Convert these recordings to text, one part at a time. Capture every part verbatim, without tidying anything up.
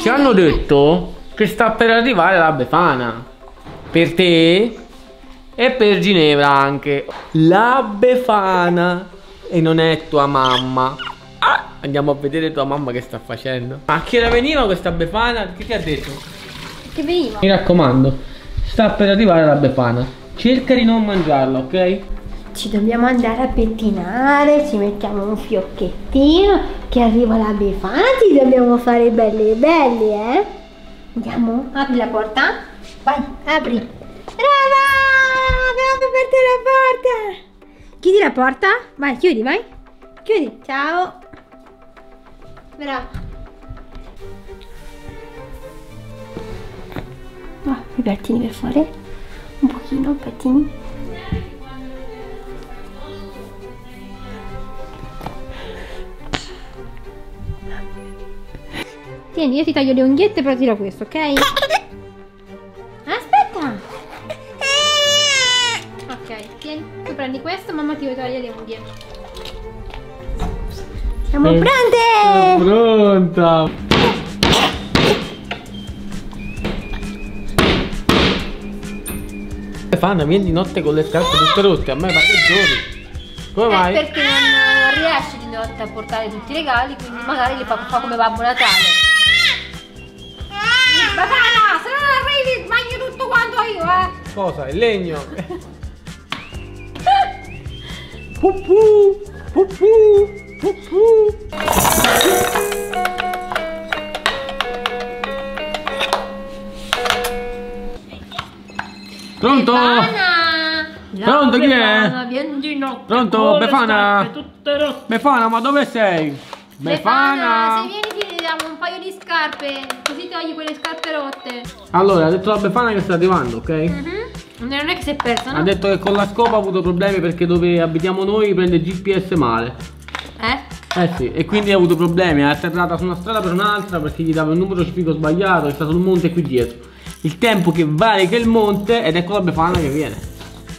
Ci hanno detto che sta per arrivare la Befana. Per te e per Ginevra anche. La Befana. E non è tua mamma. Ah, andiamo a vedere tua mamma che sta facendo. Ma che era veniva questa Befana? Che ti ha detto? Che veniva. Mi raccomando, sta per arrivare la Befana. Cerca di non mangiarla, ok? Ci dobbiamo andare a pettinare, ci mettiamo un fiocchettino, che arriva la Befana, ci dobbiamo fare belli belli, eh? Andiamo, apri la porta, vai, apri. Brava, abbiamo aperto la porta. Chiudi la porta, vai, chiudi, vai, chiudi, ciao. Brava. Oh, i pettini per fuori, un pochino, pettini. Tieni, io ti taglio le unghiette, però tiro questo, ok? Aspetta! Ok, tieni, tu prendi questo, mamma ti toglie le unghie. Siamo eh, pronte! Sono pronta! Befana, vieni di notte con le scarpe tutte rotte, a me va che giorni. Come vai? Perché non riesci di notte a portare tutti i regali, quindi magari li fa, fa come Babbo Natale. Befana, se non arrivi sbaglio tutto quanto io, eh! Cosa? Il legno! Pupù! Pupù! Pupù! Pronto? Befana! Pronto, chi è? Vieni di notte! Pronto, Befana! Befana, ma dove sei? Befana! Befana, un paio di scarpe, così togli quelle scarpe rotte. Allora, ha detto la Befana che sta arrivando, ok? Uh-huh. Non è che si è persa, no? Ha detto che con la scopa ha avuto problemi perché dove abitiamo noi prende il G P S male. Eh? Eh sì, e quindi ha avuto problemi, è atterrata su una strada per un'altra perché gli dava il numero civico sbagliato, è stato il monte qui dietro. Il tempo che vale che il monte ed ecco la Befana che viene.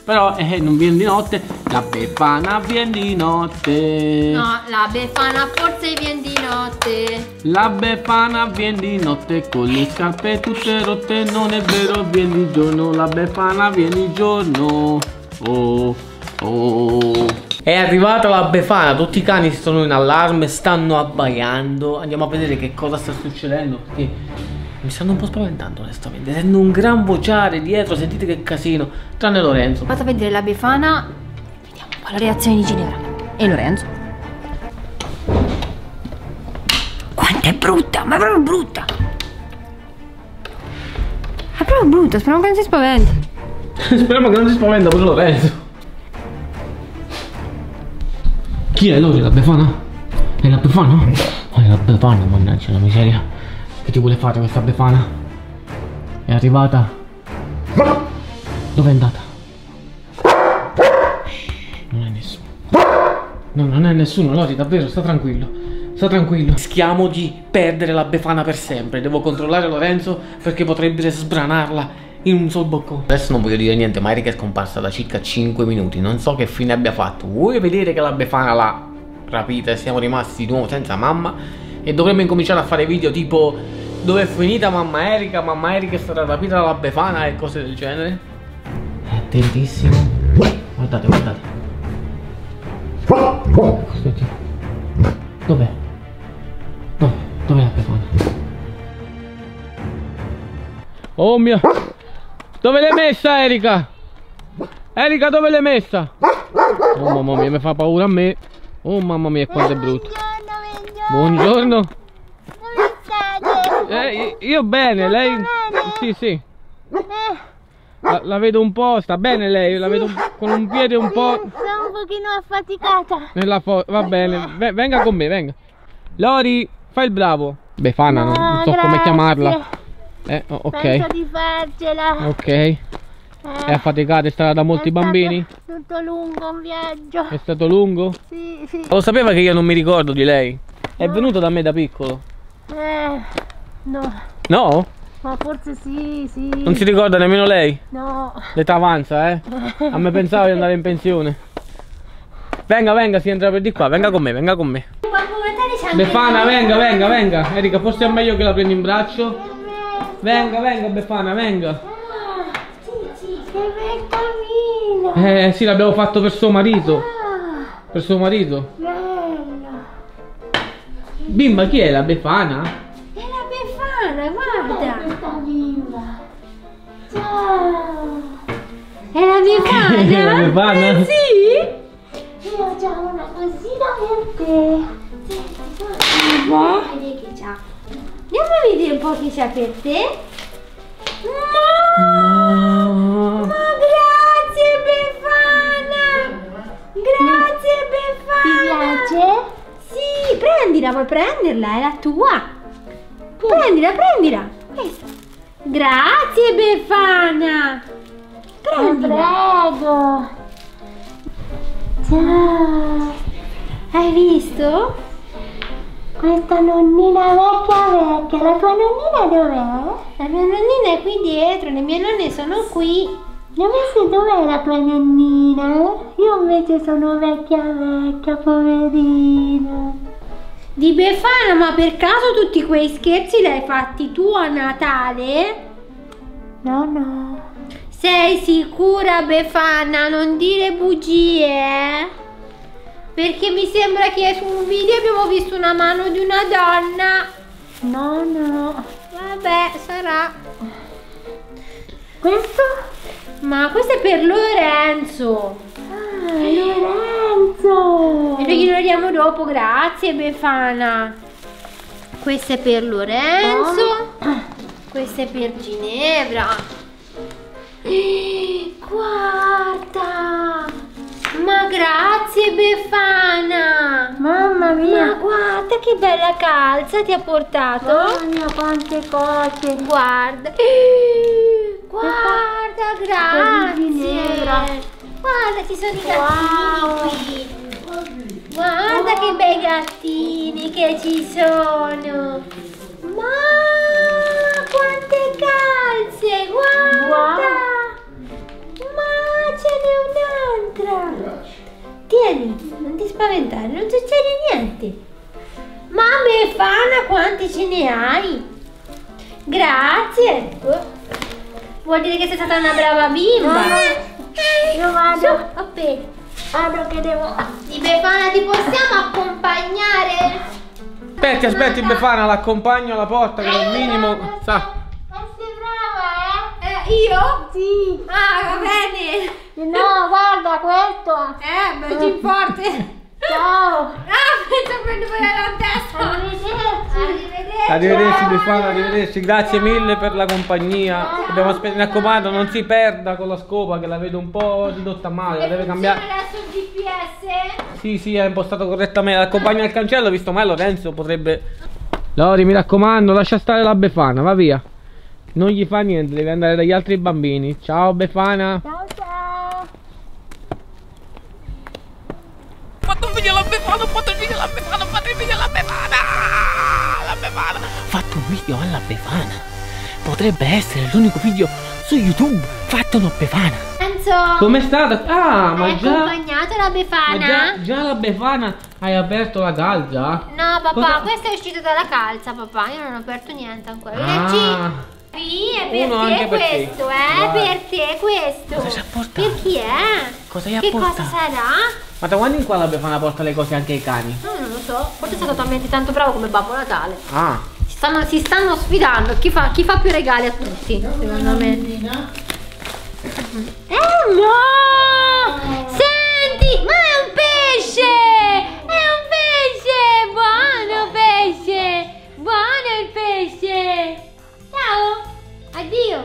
Però eh, non viene di notte, la Befana viene di notte. No, la Befana forse viene di notte. La Befana viene di notte con le scarpe tutte rotte. Non è vero, viene di giorno, la Befana viene di giorno. Oh, oh. È arrivata la Befana, tutti i cani sono in allarme, stanno abbaiando. Andiamo a vedere che cosa sta succedendo perché mi stanno un po' spaventando onestamente, sento un gran vociare dietro, sentite che casino, tranne Lorenzo. Vado a vedere la Befana, vediamo un po' la reazione di Ginevra e Lorenzo. Quanto è brutta, ma è proprio brutta. È proprio brutta, speriamo che non si spaventa. Speriamo che non si spaventa pure Lorenzo. Chi è Lore? La Befana? È la Befana? È la Befana, mannaggia la miseria. Che ti vuole fare questa Befana? È arrivata. Dove è andata? Non è nessuno. No, non è nessuno, Lori, davvero, sta tranquillo. Sta tranquillo. Rischiamo di perdere la Befana per sempre. Devo controllare Lorenzo perché potrebbe sbranarla in un sol boccone. Adesso non voglio dire niente, ma Erica è scomparsa da circa cinque minuti. Non so che fine abbia fatto. Vuoi vedere che la Befana l'ha rapita e siamo rimasti di nuovo senza mamma? E dovremmo incominciare a fare video tipo dove è finita mamma Erica, mamma Erica è stata rapita dalla Befana e cose del genere. Attentissimo. Guardate, guardate. Dov'è? Dov'è? Dov'è la Befana? Oh mio. Dove l'hai messa Erica? Erica dove l'hai messa? Oh mamma mia, mi fa paura a me. Oh mamma mia, quanto è brutto. Buongiorno. Come state? Eh, io bene, lei... bene? Sì, sì. La, la vedo un po', sta bene lei, la vedo un... con un piede un po'... Sono un pochino affaticata. Nella fo... va bene, v venga con me, venga. Lori, fai il bravo. Befana, no, non, non so grazie. Come chiamarla. Eh, oh, ok. Penso di farcela. Ok. Eh, è affaticata, è stata da molti è bambini? È stato lungo un viaggio. È stato lungo? Sì, sì. Lo sapeva che io non mi ricordo di lei? È venuto da me da piccolo? Eh, no. No? Ma forse sì, sì. Non si ricorda nemmeno lei? No. L'età avanza, eh? A me pensavo di andare in pensione. Venga, venga, si entra per di qua. Venga con me, venga con me. Befana, venga, venga, venga. Erica, forse è meglio che la prendi in braccio. Venga, venga, Befana, venga. Eh, sì, l'abbiamo fatto per suo marito. Per suo marito. Bimba, chi è? La Befana? Guarda, questa bimba. Ciao. È la Befana? La Befana? Eh sì. Io ho già una cosina per te. Senti, guarda. Vedi che c'ha. Andiamo a vedere un po' che c'ha per te. Ma, no. Ma grazie Befana. Grazie Befana. Ti piace? Sì, prendila, vuoi prenderla? È la tua. Prendila, prendila. Grazie Befana. Prendila. Prego. Ciao. Hai visto? Questa nonnina vecchia vecchia. La tua nonnina dov'è? La mia nonnina è qui dietro. Le mie nonne sono qui. Non so dov'è la tua nonnina. Io invece sono vecchia vecchia, poverina. Di Befana, ma per caso tutti quei scherzi li hai fatti tu a Natale? No, no. Sei sicura Befana? Non dire bugie, perché mi sembra che su un video abbiamo visto una mano di una donna. No, no. Vabbè, sarà. Questo? Ma questo è per Lorenzo. Ah, Lorenzo. E noi glielo diamo dopo, grazie Befana. Questo è per Lorenzo. Questo è per Ginevra. Guarda. Ma grazie Befana. Mamma mia. Ma guarda che bella calza ti ha portato. Mamma mia, quante cose. Guarda. Guarda, grazie. Guarda, ci sono i gattini wow. qui. Guarda wow. che bei gattini che ci sono. Ma quante calze, guarda. Wow. Ma ce n'è un'altra. Tieni, non ti spaventare, non succede niente. Ma Befana, quanti ce ne hai? Grazie. Vuol dire che sei stata una brava bimba. Wow. Io vado. Appena. Vado che devo. Di Befana ti possiamo accompagnare? Aspetti, aspetti Befana, l'accompagno alla porta che è un minimo. Sa. Ma sei brava, eh? eh? Io? Sì. Ah, va bene. No, guarda questo. Eh, bello forte. Ciao. Ah, penso per nuvolare la testa. Arrivederci. Arrivederci. Arrivederci Befana, arrivederci. Grazie Ciao. mille per la compagnia. Ciao. Abbiamo aspettato, mi raccomando, non si perda con la scopa che la vedo un po' ridotta male, la deve cambiare. Ma adesso il G P S? Sì, sì, è impostato correttamente. L'accompagno al cancello, visto mai Lorenzo potrebbe. Lori, mi raccomando, lascia stare la Befana, va via. Non gli fa niente, deve andare dagli altri bambini. Ciao Befana. Ciao ciao. Fatto un video alla Befana, ho fatto un video alla Befana, ho fatto un video alla Befana, la Befana. Fatto un video alla Befana. Potrebbe essere l'unico video su YouTube fatto alla Befana. Lorenzo, com'è stata? Ah, ma hai già accompagnato la Befana? Ma già, già la Befana hai aperto la calza? No, papà, cosa? Questa è uscita dalla calza, papà. Io non ho aperto niente ancora. Ah. Sì, è per Uno te questo, eh, per te questo. Cosa ci ha portato? Per chi è? Cosa hai che apportato? Cosa sarà? Ma da quando in qua la Befana porta le cose anche ai cani? No, non lo so, forse è stato talmente tanto bravo come Babbo Natale. Ah. Si stanno, si stanno sfidando, chi fa, chi fa più regali a tutti, secondo me. Eh no! Senti, ma è un pesce! È un pesce! Buono pesce! Buono il pesce! Ciao! Addio!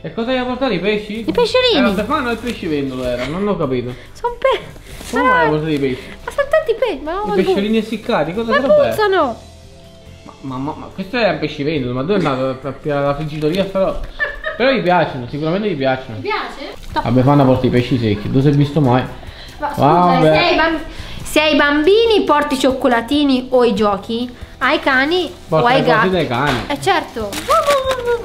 E cosa gli ha portato i pesci? I pesciolini! Era Stefano e il pescivendolo era, non l'ho capito. Sono pesci! Come mai ha portato i pesci? Ma sono tanti pesci! Ma I pesciolini essiccati, cosa sono? Ma puzzano! Ma, ma, ma questo era un pescivendolo, ma dove è andato? La friggitoria però... Però gli piacciono, sicuramente gli piacciono. Mi piace? La Befana porta i pesci secchi, non si è visto mai. Ma scusa, se hai bambini porti i cioccolatini o i giochi? ai cani Porta o ai gatti. Dai cani. Eh certo.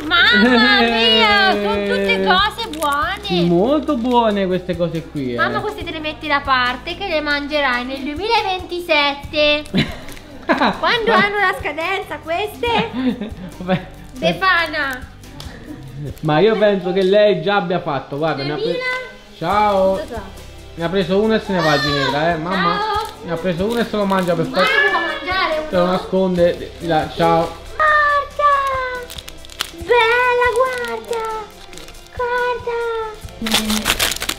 Mamma mia, sono tutte cose buone. Molto buone queste cose qui. Eh. Mamma, queste te le metti da parte che le mangerai nel duemilaventisette. Quando hanno la scadenza queste? Befana. Ma io penso che lei già abbia fatto, guarda. duemila... Ne ha Ciao. Ne ha preso uno e se ne va, ah, Ginevra, eh. Mamma. Ciao. Ne ha preso uno e se lo mangia per forza. Se lo nasconde. La... Ciao. Guarda! Bella, guarda! Guarda!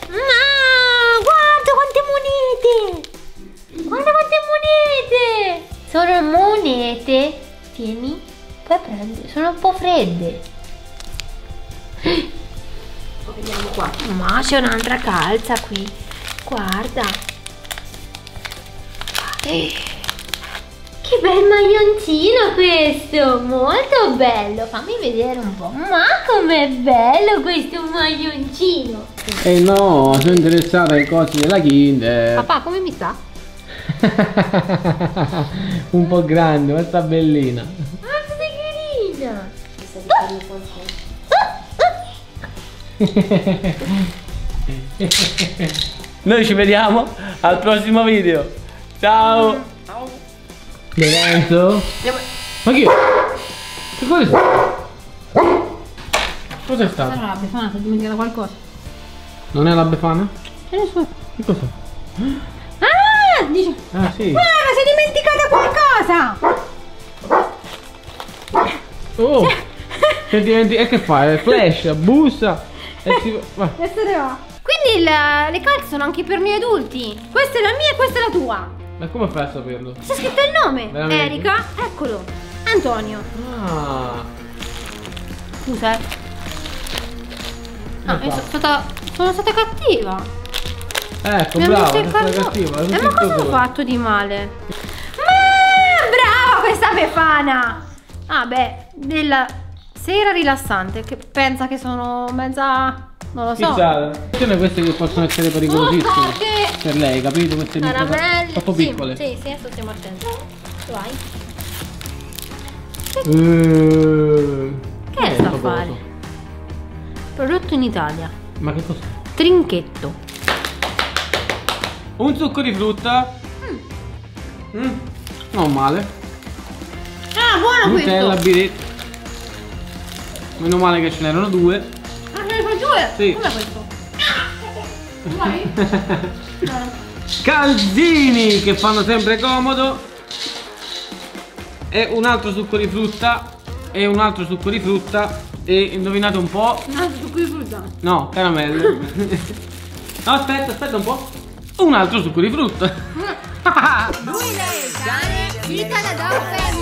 Ma guarda quante monete! Guarda quante monete! Sono monete. Tieni, poi prendi. Sono un po' fredde. Vediamo qua. Ma c'è un'altra calza qui. Guarda. Che bel maglioncino questo, molto bello, fammi vedere un po', ma com'è bello questo maglioncino. Eh no, sono interessata ai cosi della Kinder. Papà, come mi sta? Un po' grande, ma sta bellina. Ma ah, sei carina. Noi ci vediamo al prossimo video. Ciao! Ciao! Lorenzo? Ma che? Che cos'è? Cos'è stato? Era la Befana, ti ho dimenticato qualcosa. Non è la Befana? Che ne so. Che cos'è? Ah! Dice... Ah sì! Guarda, si è dimenticata qualcosa! Oh! Che dimenti... E che fai? Flash, bussa! E si... Vai! Adesso te va! Quindi la... le calze sono anche per noi adulti! Questa è la mia e questa è la tua! Ma come fai a saperlo? C'è scritto il nome! Veramente? Erica, eccolo! Antonio! Ah! Scusa! Ah, io sono stata, sono stata cattiva! Ecco, mi bravo! Sono stata cattiva! Eh, ma cosa ho fatto di male? Ma brava questa Befana! Ah beh, della sera rilassante, che pensa che sono mezza... Non lo so. Pizzata. Sono queste che possono essere pericolosissime. Oh, per lei, capito? Queste caramelle. Troppo piccole. Sì, sì, adesso stiamo attenti. Vai. Che, uh, che è sta a fare? Prodotto in Italia. Ma che cos'è? Trinchetto. Un succo di frutta. Mm. Mm. Non male. Ah, buono Nutella, questo. Biretta. Meno male che ce n'erano due. Sì. Com'è questo? Vai. Calzini che fanno sempre comodo. E un altro succo di frutta. E un altro succo di frutta. E indovinate un po'. Un altro succo di frutta? No, caramelle. No, aspetta, aspetta un po'. Un altro succo di frutta. Lui le sane, vita da